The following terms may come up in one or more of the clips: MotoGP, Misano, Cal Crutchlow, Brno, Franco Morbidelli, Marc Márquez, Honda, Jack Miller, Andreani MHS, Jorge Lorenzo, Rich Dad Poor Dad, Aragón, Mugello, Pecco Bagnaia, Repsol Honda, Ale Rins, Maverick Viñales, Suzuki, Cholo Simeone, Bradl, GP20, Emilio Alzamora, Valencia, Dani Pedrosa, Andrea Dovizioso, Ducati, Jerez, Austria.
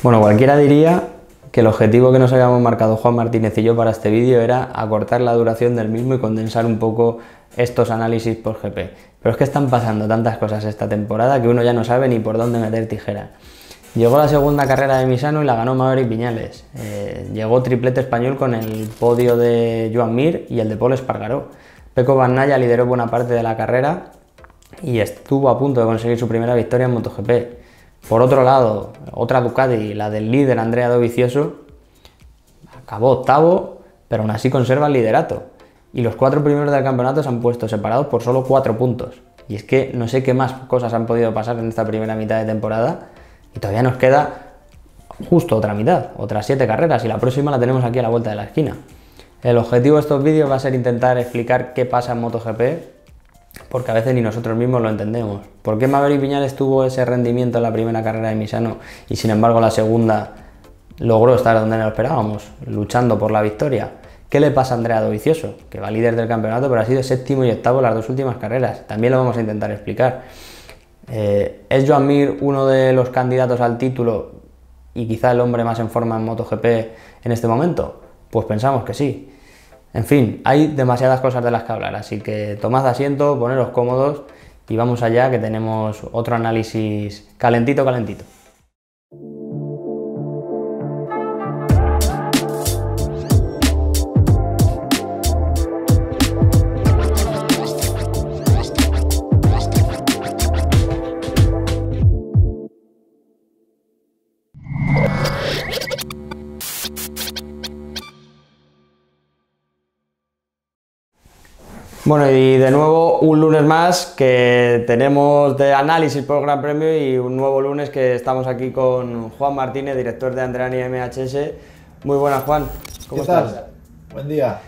Bueno, cualquiera diría que el objetivo que nos habíamos marcado Juan Martínez y yo para este vídeo era acortar la duración del mismo y condensar un poco estos análisis por GP. Pero es que están pasando tantas cosas esta temporada que uno ya no sabe ni por dónde meter tijera. Llegó la segunda carrera de Misano y la ganó Maverick Viñales. Llegó triplete español con el podio de Joan Mir y el de Pol Espargaró. Pecco Bagnaia lideró buena parte de la carrera y estuvo a punto de conseguir su primera victoria en MotoGP. Por otro lado, otra Ducati, la del líder Andrea Dovizioso, acabó octavo, pero aún así conserva el liderato. Y los cuatro primeros del campeonato se han puesto separados por solo 4 puntos. Y es que no sé qué más cosas han podido pasar en esta primera mitad de temporada y todavía nos queda justo otra mitad, otras 7 carreras, y la próxima la tenemos aquí a la vuelta de la esquina. El objetivo de estos vídeos va a ser intentar explicar qué pasa en MotoGP, porque a veces ni nosotros mismos lo entendemos. ¿Por qué Maverick Viñales tuvo ese rendimiento en la primera carrera de Misano y sin embargo la segunda logró estar donde no lo esperábamos, luchando por la victoria? ¿Qué le pasa a Andrea Dovizioso, que va líder del campeonato pero ha sido 7º y 8º las 2 últimas carreras? También lo vamos a intentar explicar. ¿Es Joan Mir uno de los candidatos al título y quizá el hombre más en forma en MotoGP en este momento? Pues pensamos que sí. En fin, hay demasiadas cosas de las que hablar, así que tomad asiento, poneros cómodos y vamos allá, que tenemos otro análisis calentito, calentito. Bueno, y de nuevo un lunes más que tenemos de análisis por Gran Premio y un nuevo lunes que estamos aquí con Juan Martínez, director de Andreani MHS. Muy buenas, Juan. ¿Cómo estás? Buen día.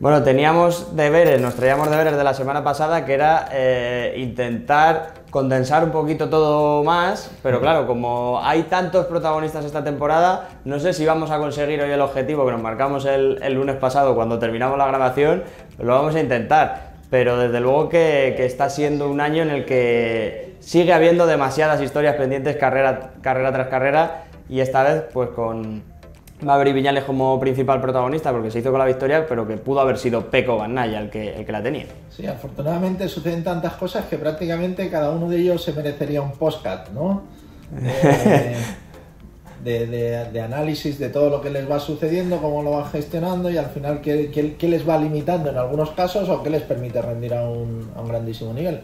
Bueno, teníamos deberes, nos traíamos deberes de la semana pasada, que era intentar condensar un poquito todo más, pero claro, como hay tantos protagonistas esta temporada, no sé si vamos a conseguir hoy el objetivo que nos marcamos el lunes pasado cuando terminamos la grabación. Lo vamos a intentar, pero desde luego que está siendo un año en el que sigue habiendo demasiadas historias pendientes carrera tras carrera, y esta vez pues con Maverick Viñales como principal protagonista, porque se hizo con la victoria, pero que pudo haber sido Pecco Bagnaia el que la tenía. Sí, afortunadamente suceden tantas cosas que prácticamente cada uno de ellos se merecería un podcast, ¿no? De análisis de todo lo que les va sucediendo, cómo lo van gestionando y al final qué les va limitando en algunos casos o qué les permite rendir a un grandísimo nivel.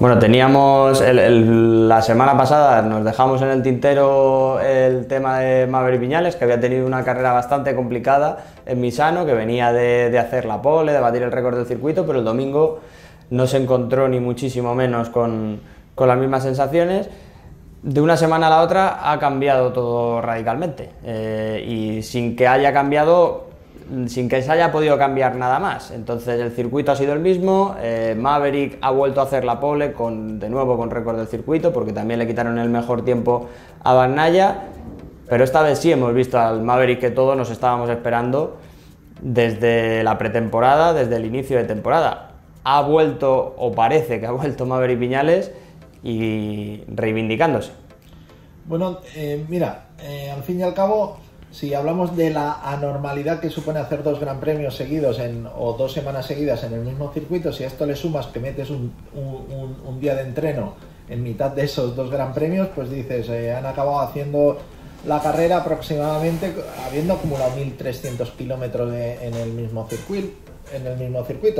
Bueno, teníamos la semana pasada, nos dejamos en el tintero el tema de Maverick Viñales, que había tenido una carrera bastante complicada en Misano, que venía de hacer la pole, de batir el récord del circuito, pero el domingo no se encontró ni muchísimo menos con las mismas sensaciones. De una semana a la otra ha cambiado todo radicalmente, y sin que se haya podido cambiar nada más. Entonces el circuito ha sido el mismo, Maverick ha vuelto a hacer la pole de nuevo con récord del circuito, porque también le quitaron el mejor tiempo a Bagnaia, pero esta vez sí hemos visto al Maverick que todos nos estábamos esperando desde la pretemporada, desde el inicio de temporada. Ha vuelto, o parece que ha vuelto Maverick Viñales, y reivindicándose. Bueno, mira, al fin y al cabo, si hablamos de la anormalidad que supone hacer 2 Gran Premios seguidos o 2 semanas seguidas en el mismo circuito, si a esto le sumas que metes un día de entreno en mitad de esos 2 Gran Premios, pues dices, han acabado haciendo la carrera aproximadamente habiendo acumulado 1.300 kilómetros en el mismo circuito.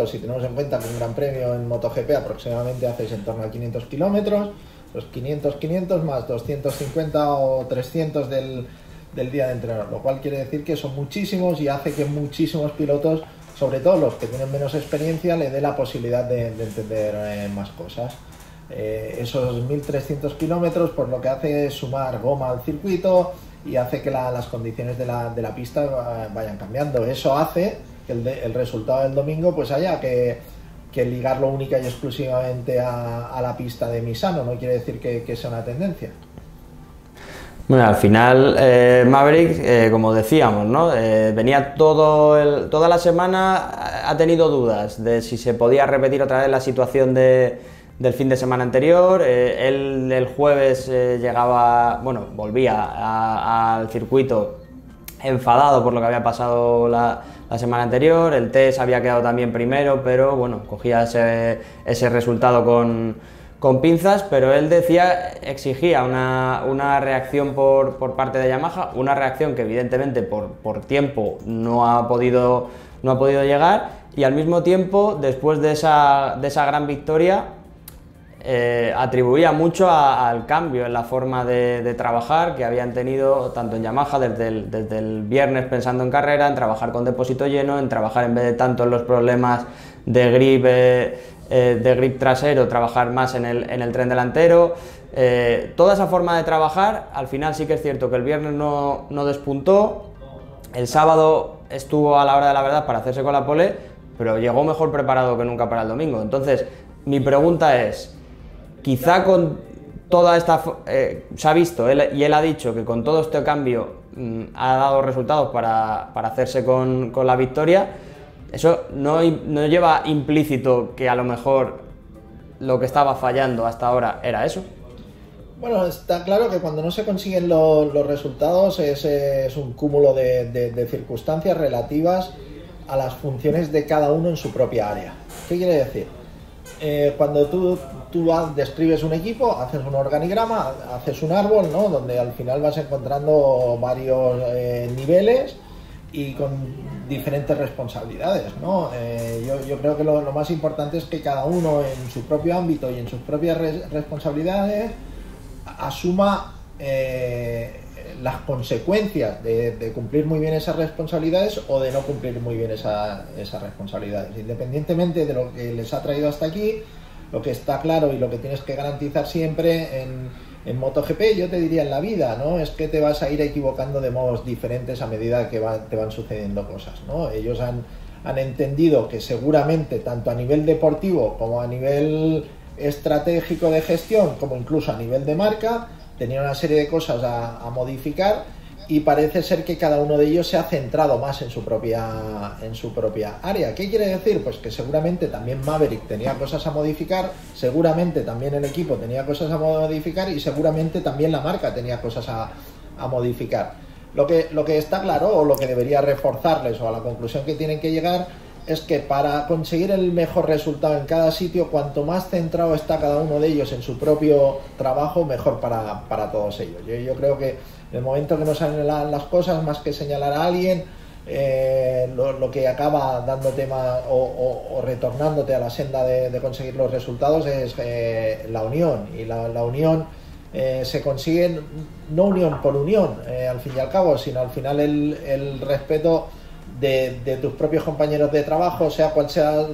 Si tenemos en cuenta que un Gran Premio en MotoGP aproximadamente haces en torno a 500 kilómetros, los 500 más 250 o 300 del día de entrenar, lo cual quiere decir que son muchísimos y hace que muchísimos pilotos, sobre todo los que tienen menos experiencia, le dé la posibilidad de entender más cosas. Esos 1.300 kilómetros, por lo que hace es sumar goma al circuito y hace que las condiciones de la pista vayan cambiando. Eso hace que el resultado del domingo pues haya que ligarlo única y exclusivamente a la pista de Misano. No quiere decir que sea una tendencia. Bueno, al final Maverick, como decíamos, ¿no? Venía toda la semana, ha tenido dudas de si se podía repetir otra vez la situación de del fin de semana anterior. Él el jueves llegaba, bueno, volvía al circuito enfadado por lo que había pasado la semana anterior. El test había quedado también primero, pero bueno, cogía ese resultado con pinzas, pero él decía, exigía una reacción por parte de Yamaha, una reacción que evidentemente por tiempo no ha podido llegar, y al mismo tiempo, después de esa gran victoria, atribuía mucho al cambio en la forma de trabajar que habían tenido tanto en Yamaha desde el viernes pensando en carrera, en trabajar con depósito lleno, en trabajar en vez de tanto en los problemas de grip trasero, trabajar más en el tren delantero. Toda esa forma de trabajar, al final sí que es cierto que el viernes no despuntó, el sábado estuvo a la hora de la verdad para hacerse con la pole, pero llegó mejor preparado que nunca para el domingo. Entonces, mi pregunta es, quizá con toda esta... se ha visto, él ha dicho que con todo este cambio ha dado resultados para hacerse con la victoria. Eso no lleva implícito que a lo mejor lo que estaba fallando hasta ahora era eso. Bueno, está claro que cuando no se consiguen los resultados es un cúmulo de circunstancias relativas a las funciones de cada uno en su propia área. ¿Qué quiere decir? Cuando tú describes un equipo, haces un organigrama, haces un árbol, ¿no?, donde al final vas encontrando varios niveles y con diferentes responsabilidades, ¿no? Yo creo que lo más importante es que cada uno en su propio ámbito y en sus propias responsabilidades asuma las consecuencias de cumplir muy bien esas responsabilidades o de no cumplir muy bien esas responsabilidades. Independientemente de lo que les ha traído hasta aquí, lo que está claro y lo que tienes que garantizar siempre en MotoGP, yo te diría en la vida, ¿no?, es que te vas a ir equivocando de modos diferentes a medida que te van sucediendo cosas, ¿no? Ellos han entendido que seguramente tanto a nivel deportivo como a nivel estratégico de gestión, como incluso a nivel de marca, tenía una serie de cosas a modificar, y parece ser que cada uno de ellos se ha centrado más en su propia área. ¿Qué quiere decir? Pues que seguramente también Maverick tenía cosas a modificar, seguramente también el equipo tenía cosas a modificar y seguramente también la marca tenía cosas a modificar. Lo que está claro, o lo que debería reforzarles, o a la conclusión que tienen que llegar, es que para conseguir el mejor resultado en cada sitio, cuanto más centrado está cada uno de ellos en su propio trabajo, mejor para todos ellos. Yo creo que en el momento que no salen las cosas, más que señalar a alguien, lo que acaba dándote más o retornándote a la senda de conseguir los resultados es la unión, y la unión se consigue no unión por unión, al fin y al cabo, sino al final el respeto de tus propios compañeros de trabajo, sea cual sea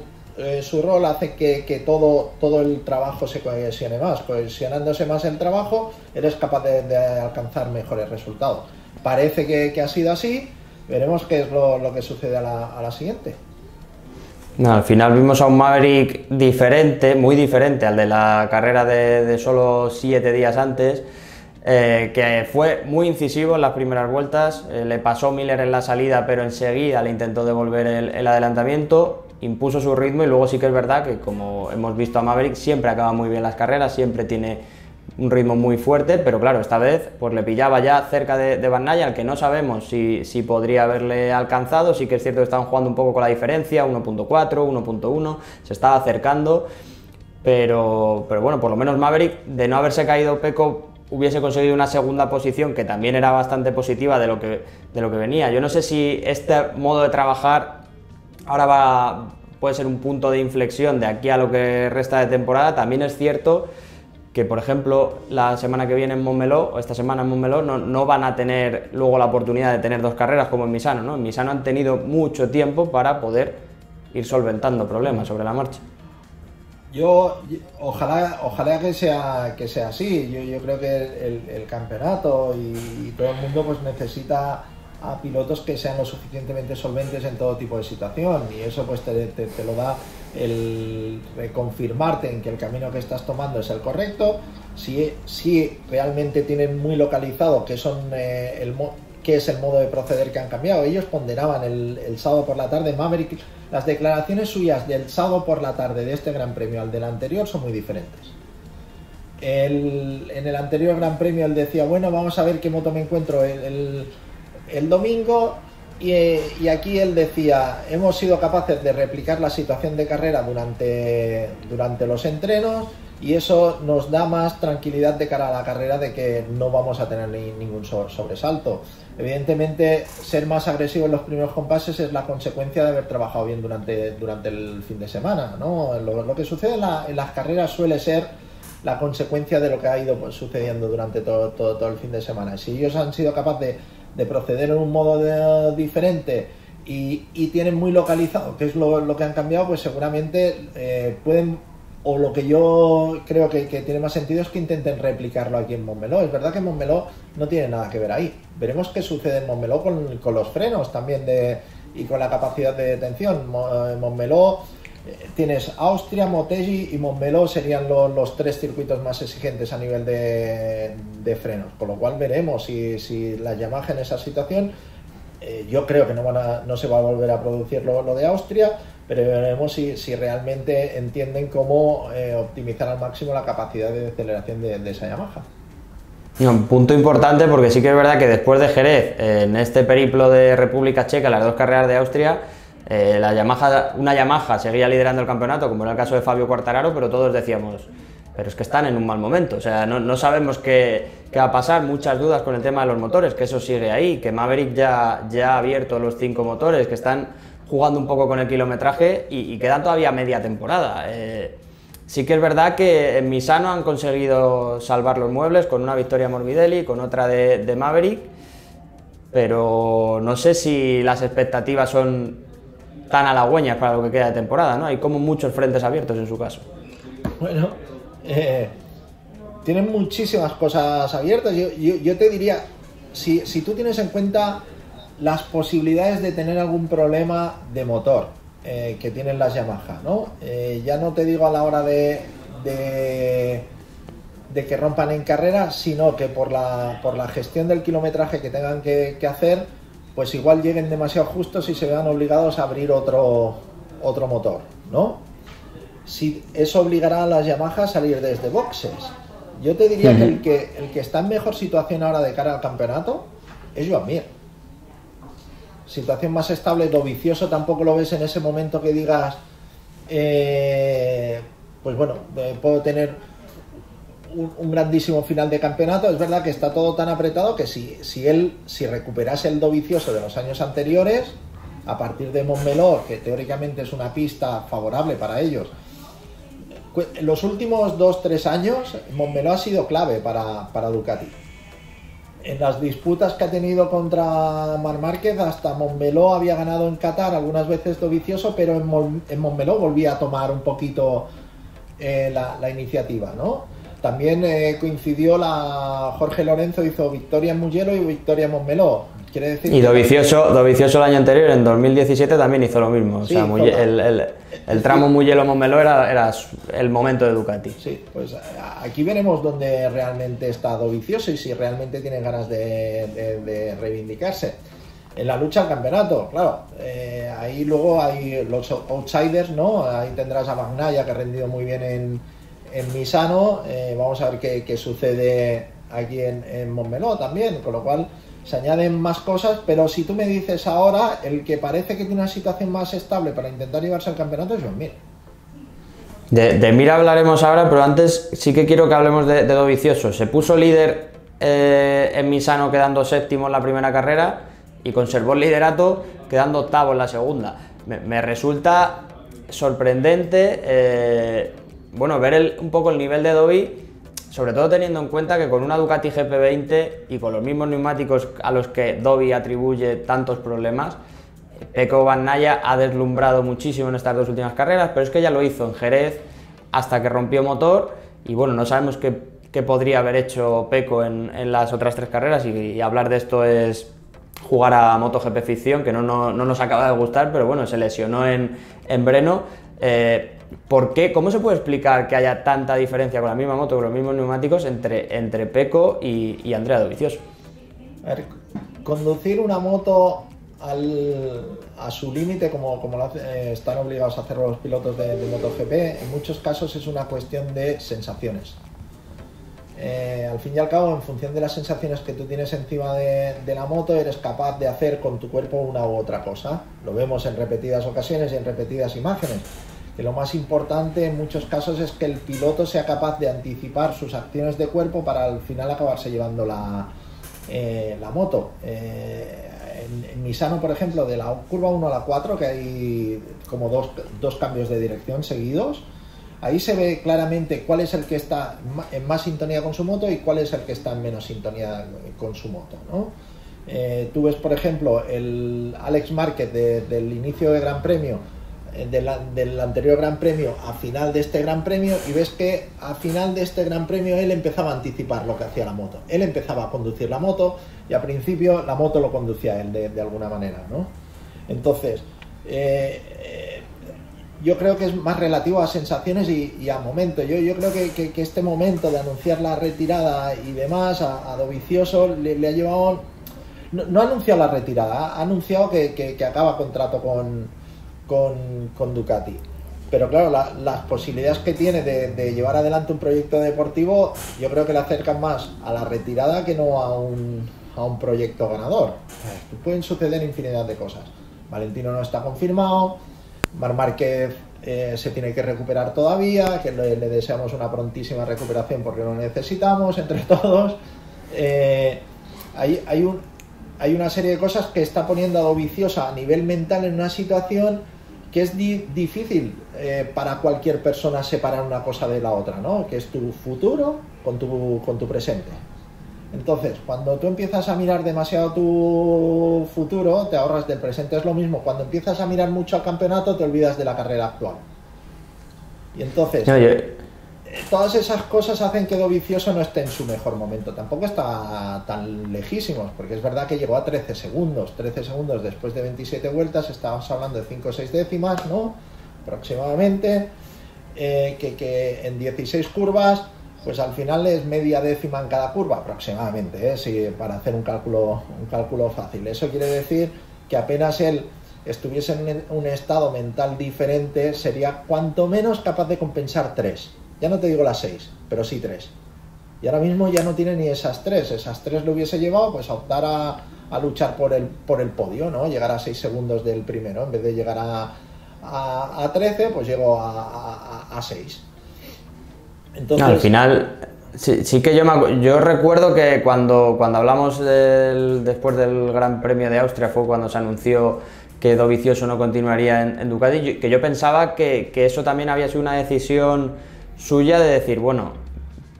su rol, hace que todo el trabajo se cohesione más. Cohesionándose más el trabajo, eres capaz de alcanzar mejores resultados. Parece que ha sido así, veremos qué es lo que sucede a la siguiente. No, al final vimos a un Maverick diferente, muy diferente al de la carrera de solo 7 días antes, que fue muy incisivo en las primeras vueltas. Le pasó Miller en la salida, pero enseguida le intentó devolver el adelantamiento, impuso su ritmo, y luego sí que es verdad que, como hemos visto, a Maverick siempre acaba muy bien las carreras, siempre tiene un ritmo muy fuerte, pero claro, esta vez pues le pillaba ya cerca de Bagnaia, al que no sabemos si podría haberle alcanzado. Sí que es cierto que estaban jugando un poco con la diferencia, 1.4, 1.1, se estaba acercando, pero bueno, por lo menos Maverick, de no haberse caído Pecco, hubiese conseguido una segunda posición que también era bastante positiva de lo que venía. Yo no sé si este modo de trabajar ahora puede ser un punto de inflexión de aquí a lo que resta de temporada. También es cierto que, por ejemplo, la semana que viene en Montmeló, o esta semana en Montmeló, no van a tener luego la oportunidad de tener dos carreras como en Misano, ¿no? En Misano han tenido mucho tiempo para poder ir solventando problemas sobre la marcha. Yo ojalá que sea así. Yo creo que el campeonato y todo el mundo pues necesita a pilotos que sean lo suficientemente solventes en todo tipo de situación, y eso pues te lo da el reconfirmarte en que el camino que estás tomando es el correcto. Si realmente tienen muy localizado que son qué es el modo de proceder que han cambiado. Ellos ponderaban el sábado por la tarde. Maverick, las declaraciones suyas del sábado por la tarde de este Gran Premio al del anterior son muy diferentes. En el anterior Gran Premio él decía, bueno, vamos a ver qué moto me encuentro el domingo, y aquí él decía, hemos sido capaces de replicar la situación de carrera durante los entrenos, y eso nos da más tranquilidad de cara a la carrera de que no vamos a tener ningún sobresalto. Evidentemente, ser más agresivo en los primeros compases es la consecuencia de haber trabajado bien durante el fin de semana, ¿no? Lo que sucede en las carreras suele ser la consecuencia de lo que ha ido sucediendo durante todo el fin de semana. Si ellos han sido capaces de proceder en un modo diferente y tienen muy localizado qué es lo que han cambiado, pues seguramente pueden... O lo que yo creo que tiene más sentido es que intenten replicarlo aquí en Montmeló. Es verdad que Montmeló no tiene nada que ver ahí. Veremos qué sucede en Montmeló con los frenos también y con la capacidad de tensión. Montmeló, tienes Austria, Motegi y Montmeló serían los tres circuitos más exigentes a nivel de frenos. Con lo cual veremos si la Yamaha en esa situación... yo creo que no se va a volver a producir lo de Austria, pero veremos si realmente entienden cómo optimizar al máximo la capacidad de aceleración de esa Yamaha. Y un punto importante, porque sí que es verdad que después de Jerez, en este periplo de República Checa, las dos carreras de Austria, una Yamaha seguía liderando el campeonato, como era el caso de Fabio Quartararo, pero todos decíamos, pero es que están en un mal momento, o sea, no sabemos qué va a pasar, muchas dudas con el tema de los motores, que eso sigue ahí, que Maverick ya ha abierto los 5 motores, que están jugando un poco con el kilometraje y quedan todavía media temporada. Sí que es verdad que en Misano han conseguido salvar los muebles con una victoria Morbidelli, con otra de Maverick, pero no sé si las expectativas son tan halagüeñas para lo que queda de temporada, ¿no? Hay como muchos frentes abiertos en su caso. Bueno... tienen muchísimas cosas abiertas. Yo te diría, si tú tienes en cuenta las posibilidades de tener algún problema de motor que tienen las Yamaha, ¿no? Ya no te digo a la hora de que rompan en carrera, sino que por la gestión del kilometraje que tengan que hacer, pues igual lleguen demasiado justos y se vean obligados a abrir otro motor, ¿no? Si eso obligará a las Yamaha a salir desde boxes. Yo te diría que el que está en mejor situación ahora de cara al campeonato es Joan Mir. Situación más estable. Dovizioso tampoco lo ves en ese momento que digas, pues bueno, puedo tener un grandísimo final de campeonato. Es verdad que está todo tan apretado que si recuperase el Dovizioso de los años anteriores, a partir de Montmeló, que teóricamente es una pista favorable para ellos, los últimos 2-3 años Montmeló ha sido clave para Ducati. En las disputas que ha tenido contra Marc Márquez, hasta Montmeló había ganado en Qatar algunas veces Dovizioso, pero en Montmeló volvía a tomar un poquito la iniciativa, ¿no? También coincidió Jorge Lorenzo hizo victoria en Mugello y victoria en Montmeló. Quiere decir, y Dovizioso el año anterior, en 2017, también hizo lo mismo. Sí, o sea, el tramo Mugello-Montmeló era el momento de Ducati. Sí, pues aquí veremos dónde realmente está Dovizioso y si realmente tiene ganas de reivindicarse. En la lucha al campeonato, claro, ahí luego hay los outsiders, ¿no? Ahí tendrás a Bagnaia, que ha rendido muy bien en Misano. Vamos a ver qué sucede aquí en Montmeló también, con lo cual... se añaden más cosas, pero si tú me dices ahora, el que parece que tiene una situación más estable para intentar llevarse al campeonato es Joan Mir. De Mir hablaremos ahora, pero antes sí que quiero que hablemos de Dovizioso. Se puso líder en Misano quedando séptimo en la primera carrera y conservó el liderato quedando octavo en la segunda. Me resulta sorprendente bueno, ver un poco el nivel de Dovi, sobre todo teniendo en cuenta que con una Ducati GP20 y con los mismos neumáticos a los que Dovi atribuye tantos problemas, Pecco Bagnaia ha deslumbrado muchísimo en estas dos últimas carreras, pero es que ya lo hizo en Jerez hasta que rompió motor y bueno, no sabemos qué podría haber hecho Pecco en las otras tres carreras y hablar de esto es jugar a MotoGP ficción, que no nos acaba de gustar, pero bueno, se lesionó en Brno. ¿Por qué? ¿Cómo se puede explicar que haya tanta diferencia con la misma moto, con los mismos neumáticos, entre Pecco y Andrea Dovizioso? A ver, conducir una moto a su límite, como están obligados a hacer los pilotos de MotoGP, en muchos casos es una cuestión de sensaciones. Al fin y al cabo, en función de las sensaciones que tú tienes encima de la moto, eres capaz de hacer con tu cuerpo una u otra cosa. Lo vemos en repetidas ocasiones y en repetidas imágenes. Que lo más importante en muchos casos es que el piloto sea capaz de anticipar sus acciones de cuerpo para al final acabarse llevando la moto. En Misano, por ejemplo, de la curva 1 a la 4, que hay como dos cambios de dirección seguidos, ahí se ve claramente cuál es el que está en más sintonía con su moto y cuál es el que está en menos sintonía con su moto, ¿no? Tú ves, por ejemplo, el Alex Márquez del inicio de Gran Premio, del anterior Gran Premio a final de este Gran Premio, y ves que a final de este Gran Premio él empezaba a anticipar lo que hacía la moto. Él empezaba a conducir la moto y al principio la moto lo conducía él de alguna manera, ¿no? Entonces, yo creo que es más relativo a sensaciones y a momentos. Yo creo que este momento de anunciar la retirada y demás a Dovizioso le ha llevado... No ha anunciado la retirada, ha anunciado que acaba contrato con Ducati. Pero claro, las posibilidades que tiene de llevar adelante un proyecto deportivo, yo creo que le acercan más a la retirada que no a un proyecto ganador. Pueden suceder infinidad de cosas. Valentino no está confirmado. Marc Márquez se tiene que recuperar todavía, que le deseamos una prontísima recuperación porque lo necesitamos entre todos. Hay una serie de cosas que está poniendo a Dovizioso a nivel mental en una situación que es difícil para cualquier persona separar una cosa de la otra, ¿no? Que es tu futuro con tu presente. Entonces, cuando tú empiezas a mirar demasiado tu futuro, te ahorras del presente. Es lo mismo, cuando empiezas a mirar mucho al campeonato, te olvidas de la carrera actual. Y entonces, todas esas cosas hacen que Dovizioso no esté en su mejor momento. Tampoco está tan lejísimos, porque es verdad que llegó a 13 segundos. 13 segundos después de 27 vueltas, estábamos hablando de 5 o 6 décimas, ¿no? Aproximadamente, que en 16 curvas... pues al final es media décima en cada curva aproximadamente, sí, para hacer un cálculo fácil. Eso quiere decir que apenas él estuviese en un estado mental diferente, sería cuanto menos capaz de compensar 3. Ya no te digo las 6, pero sí 3. Y ahora mismo ya no tiene ni esas 3. Esas 3 lo hubiese llevado pues a optar a luchar por el podio, ¿no? Llegar a 6 segundos del primero. En vez de llegar a 13, pues llegó a 6. Entonces... No, al final, sí que yo recuerdo que cuando hablamos después del Gran Premio de Austria, fue cuando se anunció que Dovizioso no continuaría en Ducati, que yo pensaba que eso también había sido una decisión suya de decir, bueno,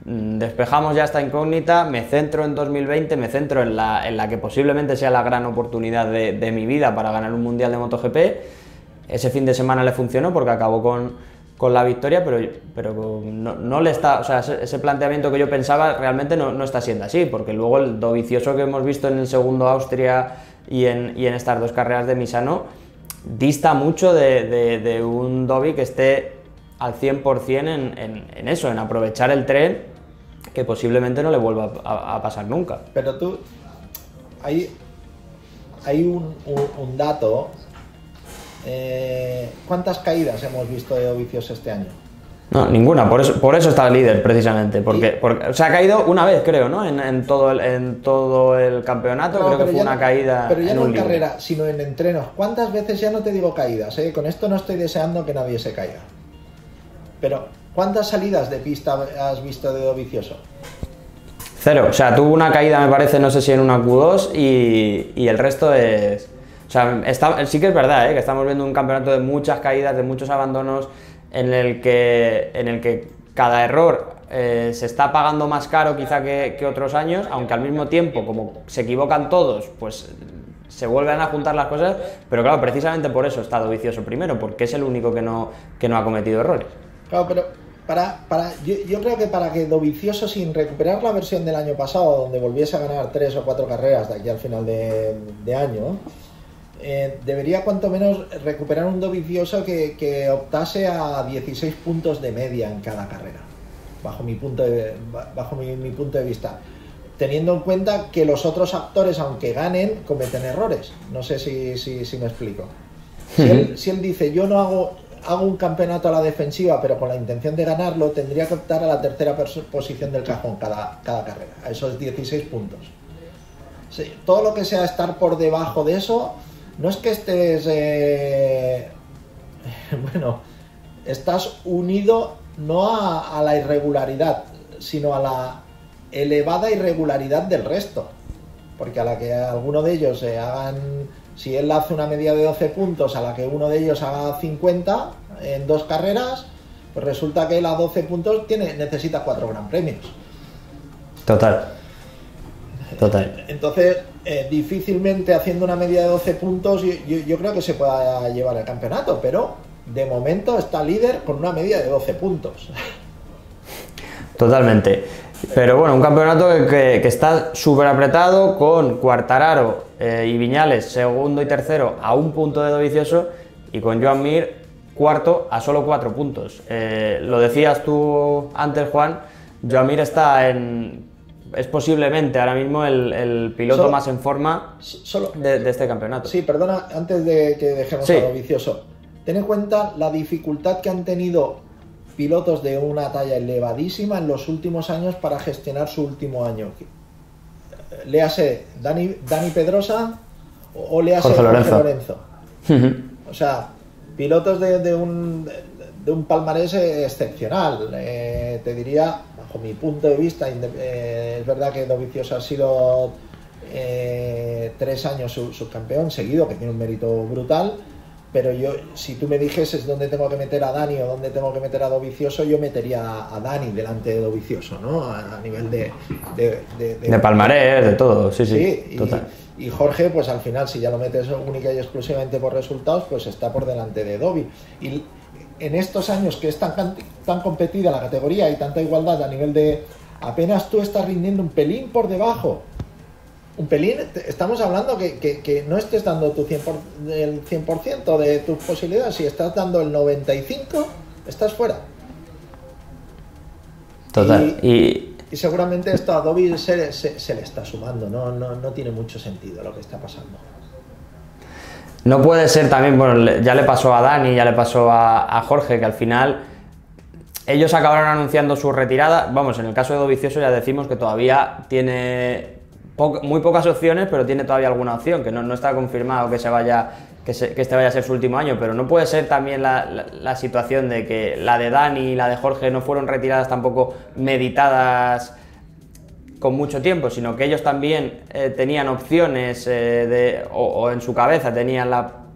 despejamos ya esta incógnita, me centro en 2020, me centro en la que posiblemente sea la gran oportunidad de mi vida para ganar un Mundial de MotoGP. Ese fin de semana le funcionó porque acabó con la victoria, pero no le está, o sea, ese planteamiento que yo pensaba realmente no está siendo así, porque luego el Dovizioso que hemos visto en el segundo Austria y en estas dos carreras de Misano dista mucho de un Dovi que esté al 100% en eso, en aprovechar el tren, que posiblemente no le vuelva a pasar nunca. Pero tú, hay un dato... ¿cuántas caídas hemos visto de Dovizioso este año? No, ninguna, por eso está el líder precisamente, porque se ha caído una vez, creo, ¿no? En todo el campeonato, no, creo que fue una caída. Pero ya no en carrera, sino en entrenos. ¿Cuántas veces, ya no te digo caídas, con esto no estoy deseando que nadie se caiga? Pero, ¿cuántas salidas de pista has visto de Dovizioso? Cero, o sea, tuvo una caída, me parece, no sé si en una Q2 y el resto es... O sea, sí que es verdad, que estamos viendo un campeonato de muchas caídas, de muchos abandonos, en el que cada error se está pagando más caro quizá que otros años, aunque al mismo tiempo, como se equivocan todos, pues se vuelven a juntar las cosas, pero claro, precisamente por eso está Dovizioso primero, porque es el único que no ha cometido errores. Claro, pero yo creo que para que Dovizioso, sin recuperar la versión del año pasado, donde volviese a ganar 3 o 4 carreras de aquí al final de año... debería cuanto menos recuperar un Dovizioso que optase a 16 puntos de media en cada carrera, bajo mi punto de vista. teniendo en cuenta que los otros actores, aunque ganen, cometen errores. No sé si me explico. Si él dice, yo no hago un campeonato a la defensiva, pero con la intención de ganarlo, tendría que optar a la tercera posición del cajón cada carrera, a esos 16 puntos. Sí, todo lo que sea estar por debajo de eso, no es que estés... Bueno, estás unido no a la irregularidad, sino a la elevada irregularidad del resto. Porque a la que alguno de ellos se hagan... Si él hace una media de 12 puntos a la que uno de ellos haga 50 en dos carreras, pues resulta que él a 12 puntos necesita 4 gran premios. Total. Entonces, difícilmente haciendo una media de 12 puntos yo creo que se pueda llevar el campeonato, pero de momento está líder con una media de 12 puntos. Totalmente. Pero bueno, un campeonato que está súper apretado, con Quartararo y Viñales segundo y tercero a un punto de Dovizioso, y con Joan Mir cuarto a solo 4 puntos. Lo decías tú antes, Juan, Joan Mir es posiblemente ahora mismo el piloto más en forma de este campeonato. Sí, perdona, antes de que dejemos a Dovizioso, ten en cuenta la dificultad que han tenido pilotos de una talla elevadísima en los últimos años para gestionar su último año. Léase Dani Pedrosa o léase Jorge Lorenzo. O sea, pilotos de un palmarés excepcional. Te diría, bajo mi punto de vista, es verdad que Dovizioso ha sido 3 años subcampeón seguido, que tiene un mérito brutal. Pero yo, si tú me dijeses dónde tengo que meter a Dani o dónde tengo que meter a Dovizioso, yo metería a Dani delante de Dovizioso, ¿no? A nivel de palmarés, de todo, sí, total. Y Jorge, pues al final, si ya lo metes única y exclusivamente por resultados, pues está por delante de Dovi. Y en estos años que es tan competida la categoría y tanta igualdad a nivel de... Apenas tú estás rindiendo un pelín por debajo. Un pelín, estamos hablando que no estés dando el 100% de tus posibilidades. Si estás dando el 95%, estás fuera. Total. Y seguramente esto a Dovi se le está sumando. No tiene mucho sentido lo que está pasando. No puede ser también, bueno, ya le pasó a Dani, ya le pasó a Jorge, que al final... Ellos acabaron anunciando su retirada. Vamos, en el caso de Dovizioso ya decimos que todavía tiene... muy pocas opciones, pero tiene todavía alguna opción, que no está confirmado que este vaya a ser su último año, pero no puede ser también la situación de que la de Dani y la de Jorge no fueron retiradas tampoco meditadas con mucho tiempo, sino que ellos también tenían opciones o en su cabeza tenían la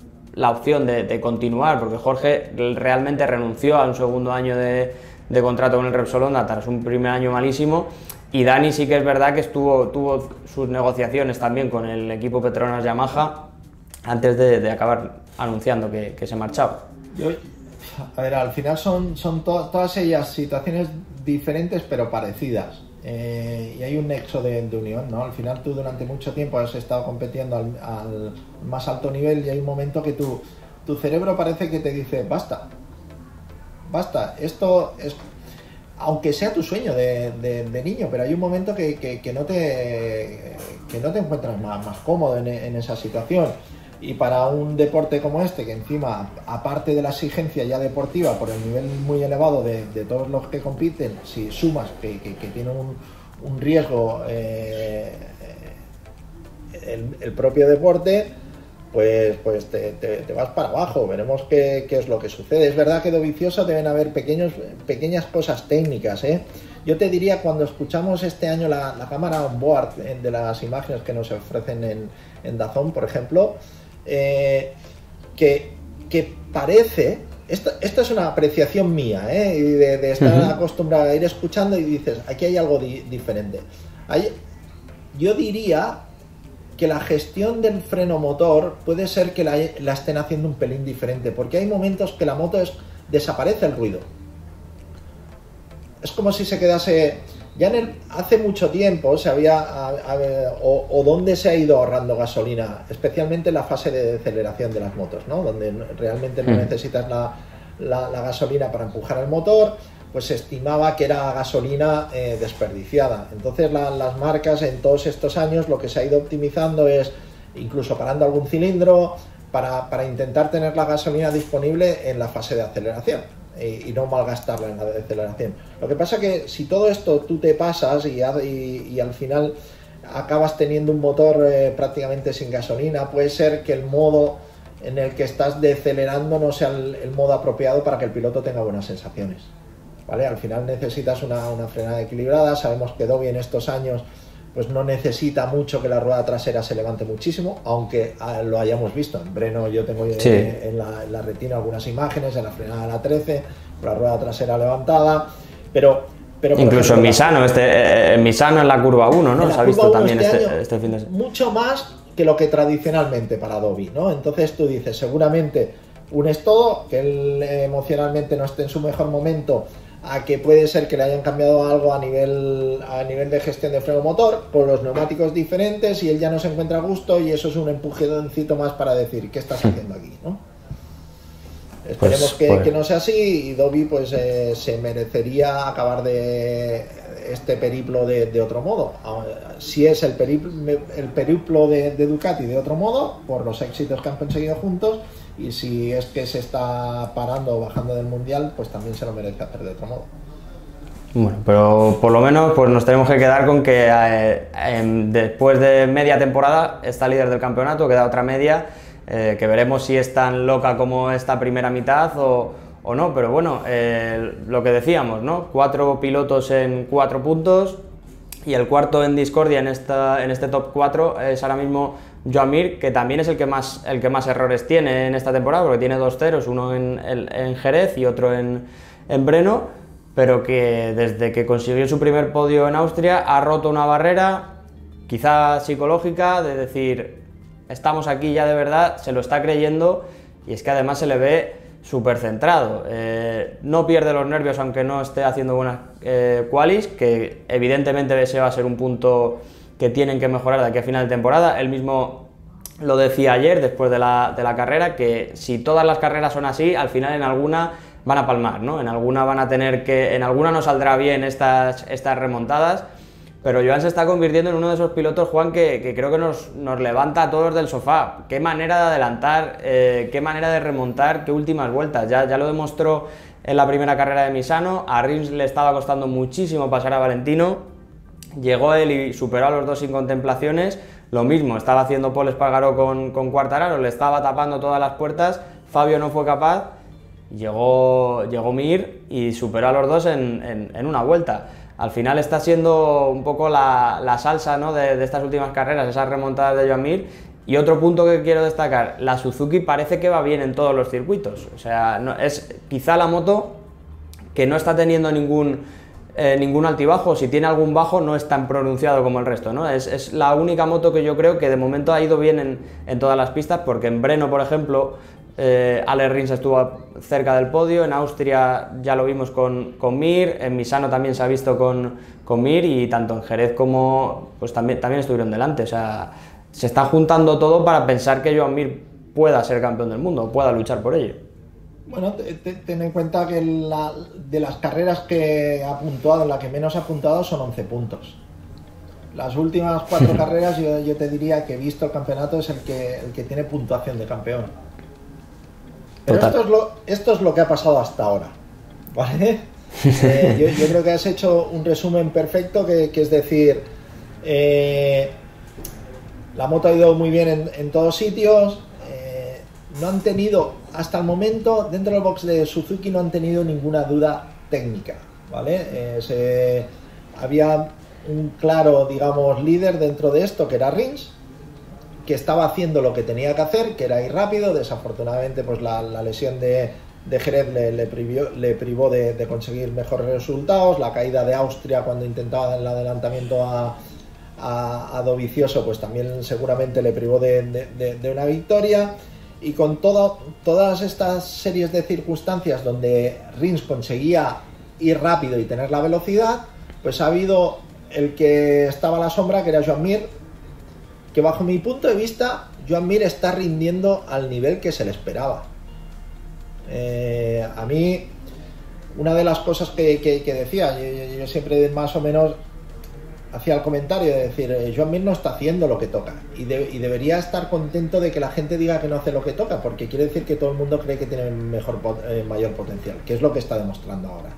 opción de continuar, porque Jorge realmente renunció a un segundo año de contrato con el Repsol Honda tras un primer año malísimo. Y Dani sí que es verdad que tuvo sus negociaciones también con el equipo Petronas Yamaha antes de acabar anunciando que se marchaba. A ver, al final son todas ellas situaciones diferentes pero parecidas. Y hay un nexo de unión, ¿no? Al final tú durante mucho tiempo has estado compitiendo al más alto nivel y hay un momento que tu cerebro parece que te dice basta, esto es... Aunque sea tu sueño de niño, pero hay un momento que no te encuentras más cómodo en esa situación. Y para un deporte como este, que encima, aparte de la exigencia ya deportiva, por el nivel muy elevado de todos los que compiten, si sumas que tienen un riesgo el propio deporte, pues te vas para abajo. Veremos qué es lo que sucede. Es verdad que Dovizioso deben haber pequeñas cosas técnicas, ¿eh? Yo te diría, cuando escuchamos este año la cámara on board de las imágenes que nos ofrecen en DAZN, por ejemplo, que parece... Esto es una apreciación mía, ¿eh? de estar acostumbrado a ir escuchando y dices, aquí hay algo diferente. Yo diría... que la gestión del freno motor puede ser que la estén haciendo un pelín diferente, porque hay momentos que la moto desaparece el ruido. Es como si se quedase... Ya hace mucho tiempo se había... dónde se ha ido ahorrando gasolina, especialmente en la fase de aceleración de las motos, ¿no? Donde realmente no necesitas la gasolina para empujar el motor, pues se estimaba que era gasolina desperdiciada. Entonces las marcas en todos estos años lo que se ha ido optimizando es incluso parando algún cilindro para intentar tener la gasolina disponible en la fase de aceleración y no malgastarla en la aceleración. Lo que pasa que si todo esto tú te pasas y al final acabas teniendo un motor prácticamente sin gasolina, puede ser que el modo en el que estás decelerando no sea el modo apropiado para que el piloto tenga buenas sensaciones, ¿vale? Al final necesitas una frenada equilibrada. Sabemos que Dovi en estos años pues no necesita mucho que la rueda trasera se levante muchísimo, aunque lo hayamos visto. En Brno yo tengo sí, en la retina algunas imágenes, en la frenada de la 13, con la rueda trasera levantada, pero incluso ejemplo, en Misano, en la curva 1, ¿no? Se ha visto también este fin de semana. Mucho más que lo que tradicionalmente para Dovi, ¿no? Entonces tú dices, seguramente unes todo, que él emocionalmente no esté en su mejor momento, a que puede ser que le hayan cambiado algo a nivel de gestión de freno motor, con los neumáticos diferentes, y él ya no se encuentra a gusto, y eso es un empujoncito más para decir ¿qué estás haciendo aquí?, ¿no? Esperemos pues, que no sea así, y Dovi pues se merecería acabar de este periplo de otro modo. Si es el periplo de Ducati de otro modo, por los éxitos que han conseguido juntos, y si es que se está parando o bajando del mundial, pues también se lo merece hacer de otro modo. Bueno, pero por lo menos pues nos tenemos que quedar con que después de media temporada está líder del campeonato, queda otra media, que veremos si es tan loca como esta primera mitad o no, pero bueno, lo que decíamos, ¿no? 4 pilotos en 4 puntos, y el cuarto en discordia en este top 4 es ahora mismo Joan Mir, que también es el que más errores tiene en esta temporada, porque tiene 2 ceros, uno en Jerez y otro en Brno, pero que desde que consiguió su primer podio en Austria ha roto una barrera, quizá psicológica, de decir, estamos aquí ya de verdad, se lo está creyendo, y es que además se le ve súper centrado, no pierde los nervios aunque no esté haciendo buenas qualis, que evidentemente ese va a ser un punto que tienen que mejorar de aquí a final de temporada. Él mismo lo decía ayer después de la carrera, que si todas las carreras son así, al final en alguna van a palmar, ¿no? En alguna van a tener que, en alguna no saldrá bien estas remontadas. Pero Joan se está convirtiendo en uno de esos pilotos, Juan, que creo que nos levanta a todos del sofá. Qué manera de adelantar, qué manera de remontar, qué últimas vueltas. Ya lo demostró en la primera carrera de Misano. A Rins le estaba costando muchísimo pasar a Valentino. Llegó él y superó a los dos sin contemplaciones. Lo mismo estaba haciendo Pol Espargaró con Quartararo, le estaba tapando todas las puertas. Fabio no fue capaz. Llegó Mir y superó a los dos en una vuelta. Al final está siendo un poco la salsa, ¿no?, de estas últimas carreras, esas remontadas de Joan Mir. Y otro punto que quiero destacar, la Suzuki parece que va bien en todos los circuitos. O sea, no, es quizá la moto que no está teniendo ningún altibajo. Si tiene algún bajo no es tan pronunciado como el resto, ¿no? Es la única moto que yo creo que de momento ha ido bien en todas las pistas, porque en Brno, por ejemplo, Ale Rins estuvo cerca del podio, en Austria ya lo vimos con Mir, en Misano también se ha visto con Mir, y tanto en Jerez como pues también estuvieron delante. O sea, se está juntando todo para pensar que Joan Mir pueda ser campeón del mundo, pueda luchar por ello. Bueno, ten en cuenta que de las carreras que ha puntuado, la que menos ha puntuado son 11 puntos. Las últimas 4 carreras yo te diría que, visto el campeonato, es el que tiene puntuación de campeón. Pero esto es lo que ha pasado hasta ahora, ¿vale? Yo creo que has hecho un resumen perfecto, que es decir, la moto ha ido muy bien en todos sitios, no han tenido, hasta el momento, dentro del box de Suzuki no han tenido ninguna duda técnica, ¿vale? Había un claro, digamos, líder dentro de esto, que era Rins, que estaba haciendo lo que tenía que hacer, que era ir rápido. Desafortunadamente pues la lesión de Jerez le privó de conseguir mejores resultados. La caída de Austria cuando intentaba el adelantamiento a Dovizioso pues también seguramente le privó de una victoria. Y con todas estas series de circunstancias donde Rins conseguía ir rápido y tener la velocidad, pues ha habido el que estaba a la sombra, que era Joan Mir, que bajo mi punto de vista, Joan Mir está rindiendo al nivel que se le esperaba. A mí una de las cosas que decía, yo siempre más o menos hacía el comentario de decir, Joan Mir no está haciendo lo que toca y debería estar contento de que la gente diga que no hace lo que toca, porque quiere decir que todo el mundo cree que tiene mayor potencial, que es lo que está demostrando ahora.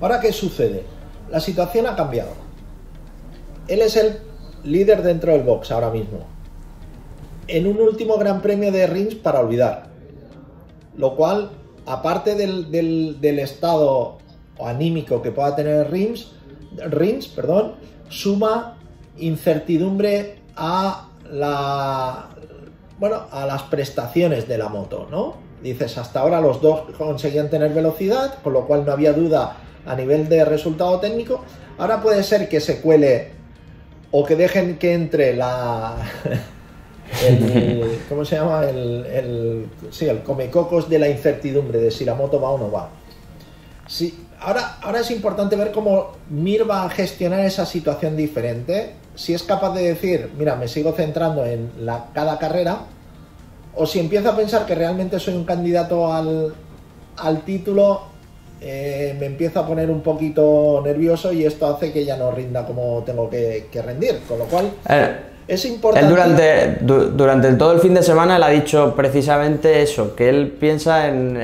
Ahora, ¿qué sucede? La situación ha cambiado. Él es el líder dentro del box ahora mismo. En un último gran premio de Rins para olvidar, lo cual, aparte del estado anímico que pueda tener Rins, suma incertidumbre a las prestaciones de la moto, ¿no? Dices, hasta ahora los dos conseguían tener velocidad, con lo cual no había duda a nivel de resultado técnico. Ahora puede ser que se cuele o que dejen que entre la... ¿cómo se llama? El comecocos de la incertidumbre de si la moto va o no va. Sí, ahora es importante ver cómo Mir va a gestionar esa situación diferente, si es capaz de decir, mira, me sigo centrando en cada carrera, o si empiezo a pensar que realmente soy un candidato al título, me empiezo a poner un poquito nervioso y esto hace que ya no rinda como tengo que rendir, con lo cual... Es importante. Él durante todo el fin de semana él ha dicho precisamente eso, que él piensa en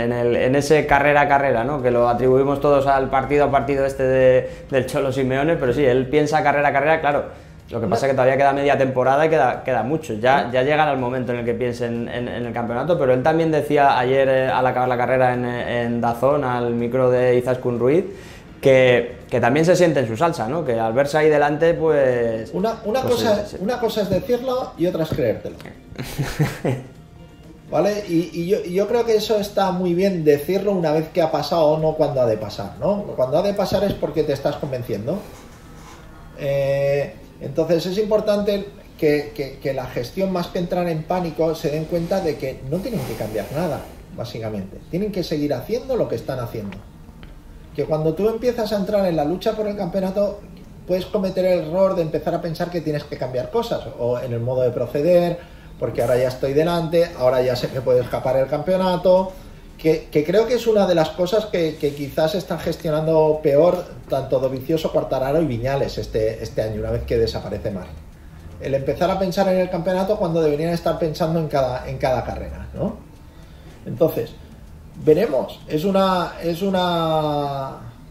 ese carrera a carrera, ¿no? Que lo atribuimos todos al partido a partido del Cholo Simeone, pero sí, él piensa carrera a carrera, claro. Lo que pasa es que todavía queda media temporada y queda mucho. Ya llegará el momento en el que piense en el campeonato, pero él también decía ayer, al acabar la carrera en DAZN, al micro de Izaskun Ruiz, que también se siente en su salsa, ¿no? Que al verse ahí delante, pues... Una cosa es decirlo y otra es creértelo. ¿Vale? Y yo creo que eso está muy bien decirlo una vez que ha pasado, no cuando ha de pasar, ¿no? Cuando ha de pasar es porque te estás convenciendo. Entonces es importante que la gestión, más que entrar en pánico, se den cuenta de que no tienen que cambiar nada, básicamente. Tienen que seguir haciendo lo que están haciendo. Que cuando tú empiezas a entrar en la lucha por el campeonato, puedes cometer el error de empezar a pensar que tienes que cambiar cosas, o en el modo de proceder, porque ahora ya estoy delante, ahora ya sé que puede escapar el campeonato, que creo que es una de las cosas que quizás están gestionando peor tanto Dovizioso, Quartararo y Viñales este año, una vez que desaparece Marc. El empezar a pensar en el campeonato cuando deberían estar pensando en cada carrera, ¿no? Entonces... veremos, es una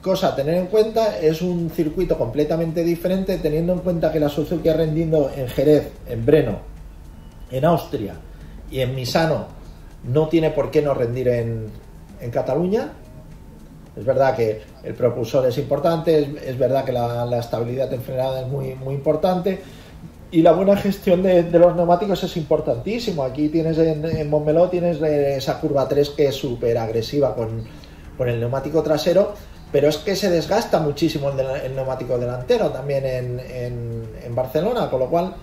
cosa a tener en cuenta, es un circuito completamente diferente, teniendo en cuenta que la Suzuki ha rendido en Jerez, en Brno, en Austria y en Misano, no tiene por qué no rendir en Cataluña. Es verdad que el propulsor es importante, es verdad que la estabilidad en frenada es muy, muy importante, y la buena gestión de los neumáticos es importantísimo. Aquí tienes en Montmeló tienes esa curva 3 que es súper agresiva con el neumático trasero, pero es que se desgasta muchísimo el neumático delantero también en Barcelona, con lo cual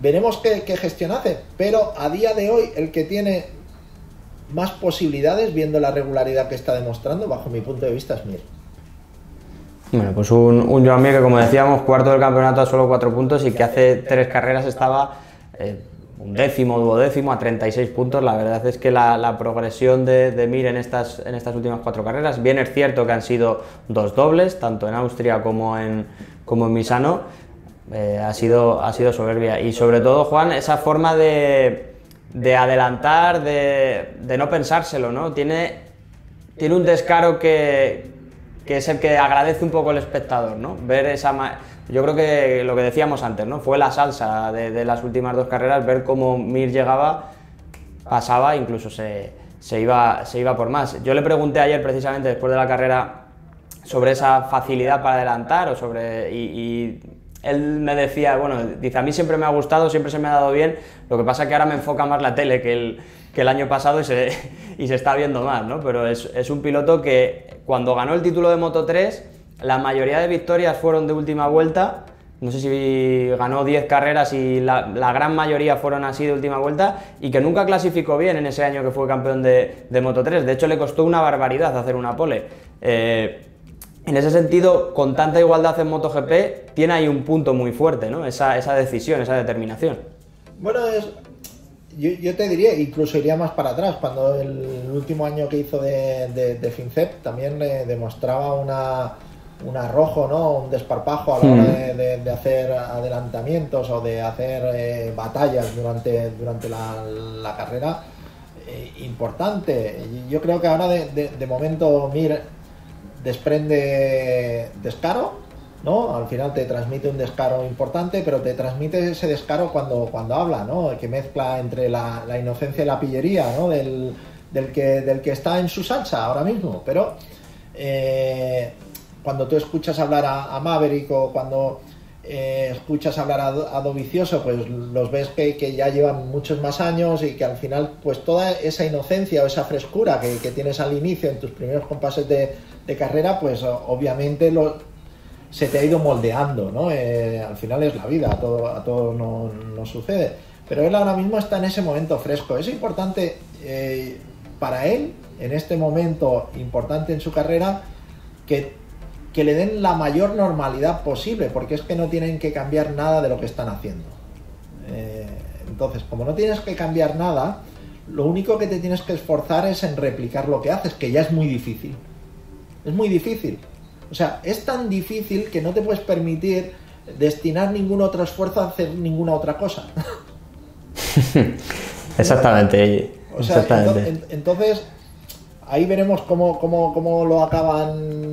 veremos qué gestión hace, pero a día de hoy el que tiene más posibilidades, viendo la regularidad que está demostrando, bajo mi punto de vista, es Mir. Bueno, pues un Joan Mir que, como decíamos, cuarto del campeonato a solo 4 puntos y que hace 3 carreras estaba undécimo, duodécimo, a 36 puntos. La verdad es que la progresión de Mir en estas últimas 4 carreras, bien es cierto que han sido 2 dobles, tanto en Austria como en Misano, ha sido soberbia. Y sobre todo, Juan, esa forma de adelantar, de no pensárselo, ¿no? Tiene un descaro que es el que agradece un poco el espectador, ¿no? Ver yo creo que lo que decíamos antes, ¿no? Fue la salsa de las últimas 2 carreras, ver cómo Mir llegaba, pasaba, incluso se iba por más. Yo le pregunté ayer, precisamente después de la carrera, sobre esa facilidad para adelantar, y él me decía, bueno, dice, a mí siempre me ha gustado, siempre se me ha dado bien, lo que pasa es que ahora me enfoca más la tele que el año pasado y se está viendo más, ¿no? Pero es un piloto que cuando ganó el título de Moto 3, la mayoría de victorias fueron de última vuelta, no sé si ganó 10 carreras y la gran mayoría fueron así de última vuelta, y que nunca clasificó bien en ese año que fue campeón de Moto 3, de hecho le costó una barbaridad hacer una pole. En ese sentido, con tanta igualdad en MotoGP, tiene ahí un punto muy fuerte, ¿no? Esa decisión, esa determinación. Bueno, Yo te diría, incluso iría más para atrás, cuando el último año que hizo de FinCEP también demostraba un arrojo, ¿no? Un desparpajo a la hora de hacer adelantamientos o de hacer batallas durante la carrera importante. Yo creo que ahora de momento Mir desprende descaro, ¿no? Al final te transmite un descaro importante, pero te transmite ese descaro cuando habla, ¿no? Que mezcla entre la inocencia y la pillería, ¿no? Del que está en su salsa ahora mismo. Pero cuando tú escuchas hablar a Maverick o cuando escuchas hablar a Dovizioso, pues los ves que ya llevan muchos más años y que al final pues toda esa inocencia o esa frescura que tienes al inicio en tus primeros compases de carrera, pues obviamente se te ha ido moldeando, ¿no? Al final es la vida, a todos nos sucede. Pero él ahora mismo está en ese momento fresco. Es importante para él, en este momento importante en su carrera, que le den la mayor normalidad posible, porque es que no tienen que cambiar nada de lo que están haciendo. Entonces, como no tienes que cambiar nada, lo único que te tienes que esforzar es en replicar lo que haces, que ya es muy difícil. Es muy difícil. O sea, es tan difícil que no te puedes permitir destinar ningún otro esfuerzo a hacer ninguna otra cosa. Exactamente. O sea, exactamente. Entonces, ahí veremos cómo lo acaban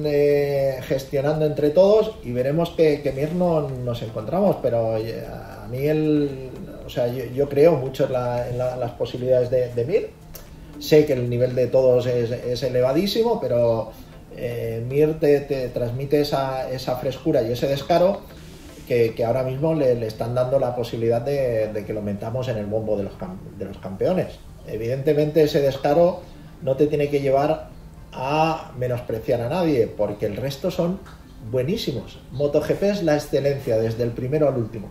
gestionando entre todos y veremos que Mir no nos encontramos. Pero a mí, yo creo mucho en las posibilidades de Mir. Sé que el nivel de todos es elevadísimo, pero Mir te transmite esa frescura y ese descaro que ahora mismo le están dando la posibilidad de que lo metamos en el bombo de los campeones. Evidentemente ese descaro no te tiene que llevar a menospreciar a nadie, porque el resto son buenísimos. MotoGP es la excelencia desde el primero al último.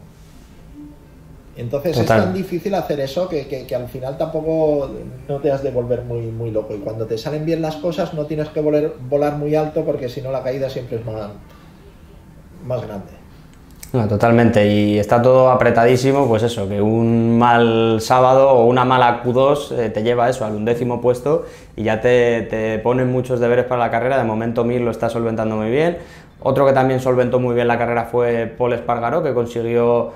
Entonces total. Es tan difícil hacer eso que al final tampoco no te has de volver muy, muy loco. Y cuando te salen bien las cosas no tienes que volar muy alto, porque si no la caída siempre es más grande. No, totalmente. Y está todo apretadísimo, pues eso, que un mal sábado o una mala Q2 te lleva eso, al 11º puesto, y ya te ponen muchos deberes para la carrera. De momento Mir lo está solventando muy bien. Otro que también solventó muy bien la carrera fue Pol Espargaró, que consiguió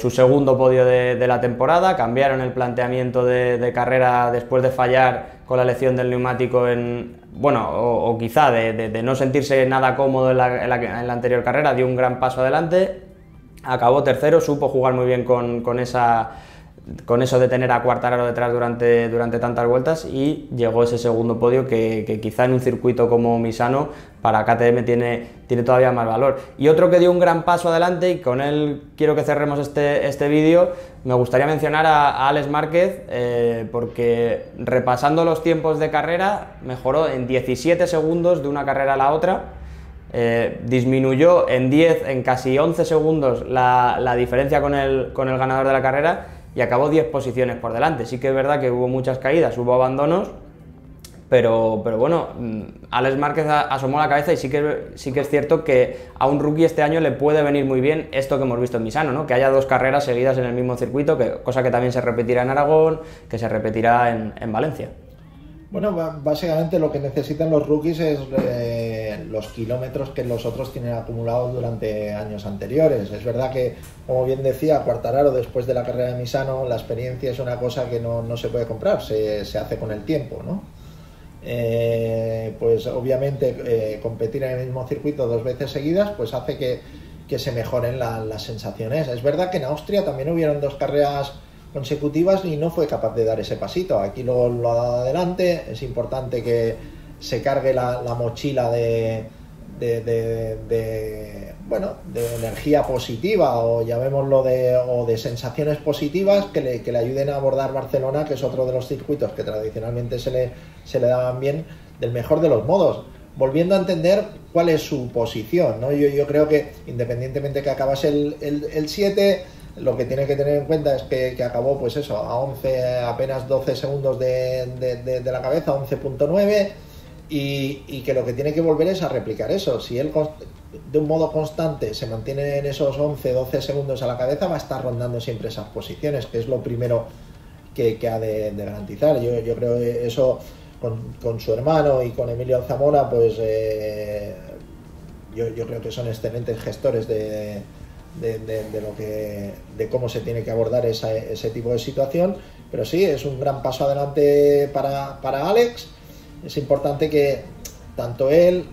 su segundo podio de la temporada. Cambiaron el planteamiento de carrera después de fallar con la elección del neumático quizá de no sentirse nada cómodo en la anterior carrera. Dio un gran paso adelante, acabó tercero, supo jugar muy bien con eso de tener a Quartararo detrás durante tantas vueltas, y llegó ese segundo podio que quizá en un circuito como Misano para KTM tiene todavía más valor. Y otro que dio un gran paso adelante, y con él quiero que cerremos este vídeo, me gustaría mencionar a Alex Márquez, porque repasando los tiempos de carrera, mejoró en 17 segundos de una carrera a la otra. Disminuyó en casi 11 segundos la diferencia con el ganador de la carrera, y acabó 10 posiciones por delante. Sí que es verdad que hubo muchas caídas, hubo abandonos, pero bueno, Alex Márquez asomó la cabeza, y sí que es cierto que a un rookie este año le puede venir muy bien esto que hemos visto en Misano, ¿no? Que haya dos carreras seguidas en el mismo circuito, cosa que también se repetirá en Aragón, que se repetirá en Valencia. Bueno, básicamente lo que necesitan los rookies es los kilómetros que los otros tienen acumulados durante años anteriores. Es verdad que, como bien decía Quartararo después de la carrera de Misano, la experiencia es una cosa que no se puede comprar, se hace con el tiempo, ¿no? Pues obviamente competir en el mismo circuito dos veces seguidas pues hace que se mejoren las sensaciones. Es verdad que en Austria también hubieron dos carreras consecutivas y no fue capaz de dar ese pasito. Aquí lo ha dado adelante. Es importante que se cargue la mochila de energía positiva, o llamémoslo de sensaciones positivas que le ayuden a abordar Barcelona, que es otro de los circuitos que tradicionalmente se le daban bien, del mejor de los modos, volviendo a entender cuál es su posición, ¿no? Yo creo que independientemente que acabase el 7, lo que tiene que tener en cuenta es que acabó pues eso, a 11, apenas 12 segundos de la cabeza, 11.9, y que lo que tiene que volver es a replicar eso. Si él de un modo constante se mantiene en esos 11, 12 segundos a la cabeza, va a estar rondando siempre esas posiciones, que es lo primero que ha de garantizar. Yo creo que eso con su hermano y con Emilio Alzamora, pues yo creo que son excelentes gestores de cómo se tiene que abordar ese tipo de situación. Pero sí, es un gran paso adelante para Alex. Es importante que tanto él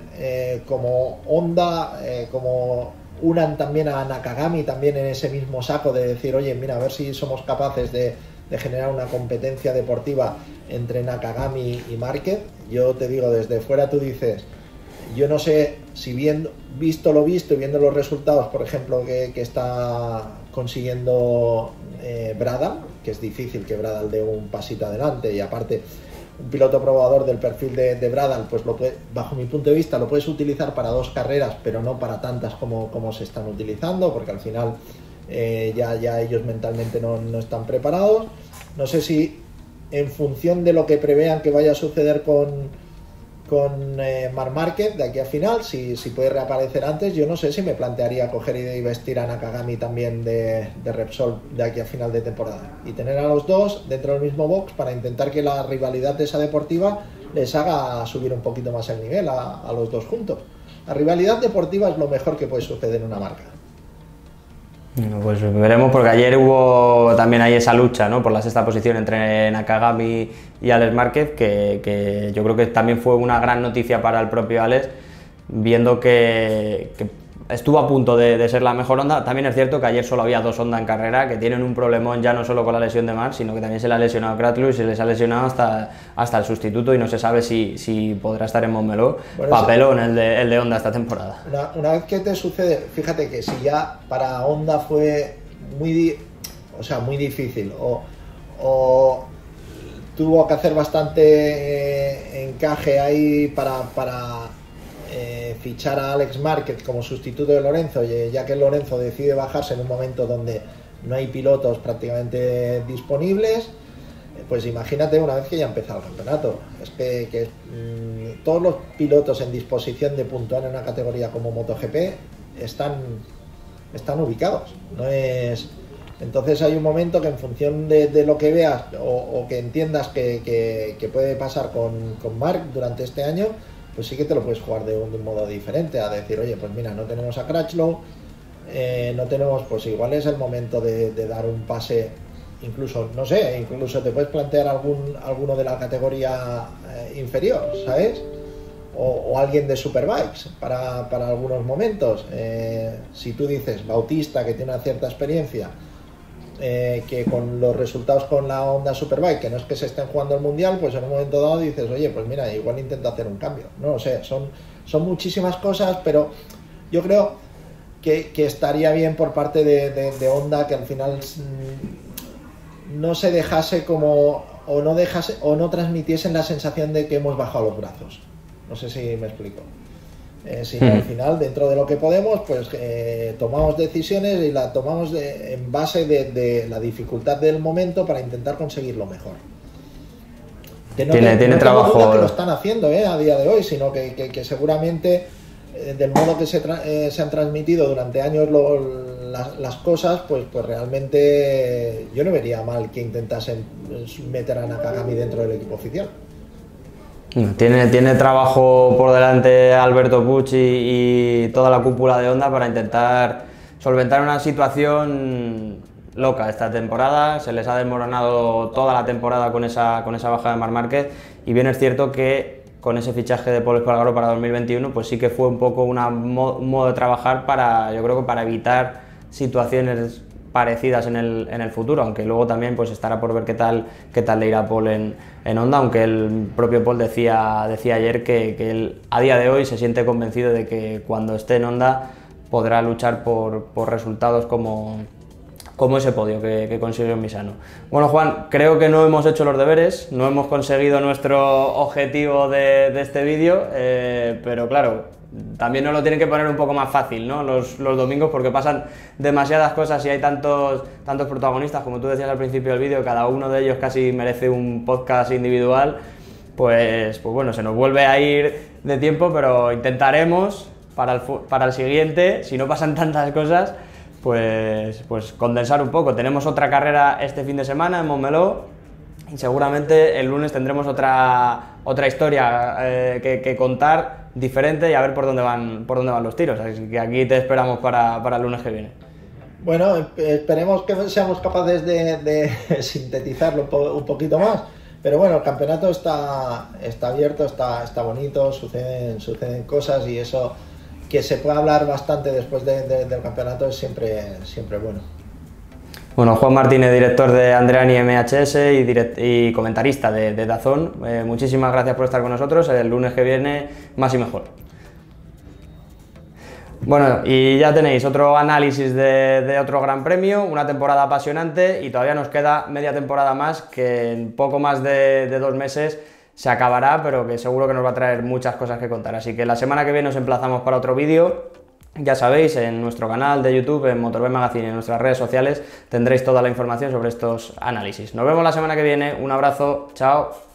como Honda, como unan también a Nakagami también en ese mismo saco de decir, oye, mira, a ver si somos capaces de generar una competencia deportiva entre Nakagami y Márquez. Yo te digo, desde fuera tú dices, yo no sé si visto lo visto y viendo los resultados, por ejemplo, que está consiguiendo Bradl, que es difícil que Bradl dé un pasito adelante, y aparte un piloto probador del perfil de Bradl, pues lo puede, bajo mi punto de vista lo puedes utilizar para dos carreras, pero no para tantas como se están utilizando, porque al final ya ellos mentalmente no están preparados. No sé si en función de lo que prevean que vaya a suceder con Marc Márquez de aquí a final, si puede reaparecer antes, yo no sé si me plantearía coger y vestir a Nakagami también de Repsol de aquí a final de temporada y tener a los dos dentro del mismo box para intentar que la rivalidad de esa deportiva les haga subir un poquito más el nivel a los dos juntos. La rivalidad deportiva es lo mejor que puede suceder en una marca. Pues veremos, porque ayer hubo también ahí esa lucha, ¿no?, por la sexta posición entre Nakagami y Alex Márquez, que yo creo que también fue una gran noticia para el propio Alex, viendo que estuvo a punto de ser la mejor Honda. También es cierto que ayer solo había dos Honda en carrera, que tienen un problemón ya no solo con la lesión de Marc, sino que también se le ha lesionado Crutchlow y se les ha lesionado hasta el sustituto, y no se sabe si podrá estar en Montmeló. Bueno, papelón el de Honda esta temporada. Una vez que te sucede, fíjate que si ya para Honda fue muy difícil, o tuvo que hacer bastante encaje ahí para fichar a Alex Márquez como sustituto de Lorenzo, ya que Lorenzo decide bajarse en un momento donde no hay pilotos prácticamente disponibles, pues imagínate una vez que ya empezado el campeonato. Es que todos los pilotos en disposición de puntuar en una categoría como MotoGP están ubicados. No es... Entonces hay un momento que en función de lo que veas o que entiendas que puede pasar con Marc durante este año, pues sí que te lo puedes jugar de un modo diferente, a decir, oye, pues mira, no tenemos a Crutchlow, no tenemos, pues igual es el momento de dar un pase, incluso te puedes plantear alguno de la categoría inferior, ¿sabes? O alguien de Superbikes para algunos momentos. Si tú dices, Bautista, que tiene una cierta experiencia, que con los resultados con la Honda Superbike, que no es que se estén jugando el mundial, pues en un momento dado dices, oye, pues mira, igual intento hacer un cambio. No lo sé, son muchísimas cosas, pero yo creo que estaría bien por parte de Honda que al final no se dejase o no transmitiesen la sensación de que hemos bajado los brazos. No sé si me explico. Sino al final, dentro de lo que podemos, pues tomamos decisiones y la tomamos en base de la dificultad del momento para intentar conseguir lo mejor. Que no tiene trabajo que lo están haciendo a día de hoy, sino que seguramente del modo que se han transmitido durante años las cosas, pues realmente yo no vería mal que intentasen meter a Nakagami dentro del equipo oficial. Tiene trabajo por delante Alberto Puig y toda la cúpula de Honda para intentar solventar una situación loca esta temporada. Se les ha desmoronado toda la temporada con esa baja de Marc Márquez, y bien es cierto que con ese fichaje de Pol Espargaró para 2021, pues sí que fue un poco un modo de trabajar yo creo que para evitar situaciones parecidas en el futuro, aunque luego también pues estará por ver qué tal le irá Pol en Honda, aunque el propio Pol decía ayer que él a día de hoy se siente convencido de que cuando esté en Honda podrá luchar por resultados como ese podio que consiguió en Misano. Bueno, Juan, creo que no hemos hecho los deberes, no hemos conseguido nuestro objetivo de este vídeo, pero claro, también nos lo tienen que poner un poco más fácil, ¿no?, los domingos, porque pasan demasiadas cosas y hay tantos protagonistas, como tú decías al principio del vídeo, cada uno de ellos casi merece un podcast individual, pues bueno, se nos vuelve a ir de tiempo, pero intentaremos para el siguiente, si no pasan tantas cosas, pues condensar un poco. Tenemos otra carrera este fin de semana en Montmeló, y seguramente el lunes tendremos otra historia que contar diferente y a ver por dónde van los tiros. Así que aquí te esperamos para el lunes que viene. Bueno, esperemos que seamos capaces de sintetizarlo un poquito más. Pero bueno, el campeonato está abierto, está bonito, suceden cosas, y eso, que se pueda hablar bastante después del campeonato, es siempre bueno. Bueno, Juan Martínez, director de Andreani MHS y comentarista de DAZN, muchísimas gracias por estar con nosotros. El lunes que viene, más y mejor. Bueno, y ya tenéis otro análisis de otro gran premio, una temporada apasionante, y todavía nos queda media temporada más, que en poco más de 2 meses se acabará, pero que seguro que nos va a traer muchas cosas que contar. Así que la semana que viene nos emplazamos para otro vídeo. Ya sabéis, en nuestro canal de YouTube, en MotoGP Magazine, en nuestras redes sociales, tendréis toda la información sobre estos análisis. Nos vemos la semana que viene, un abrazo, chao.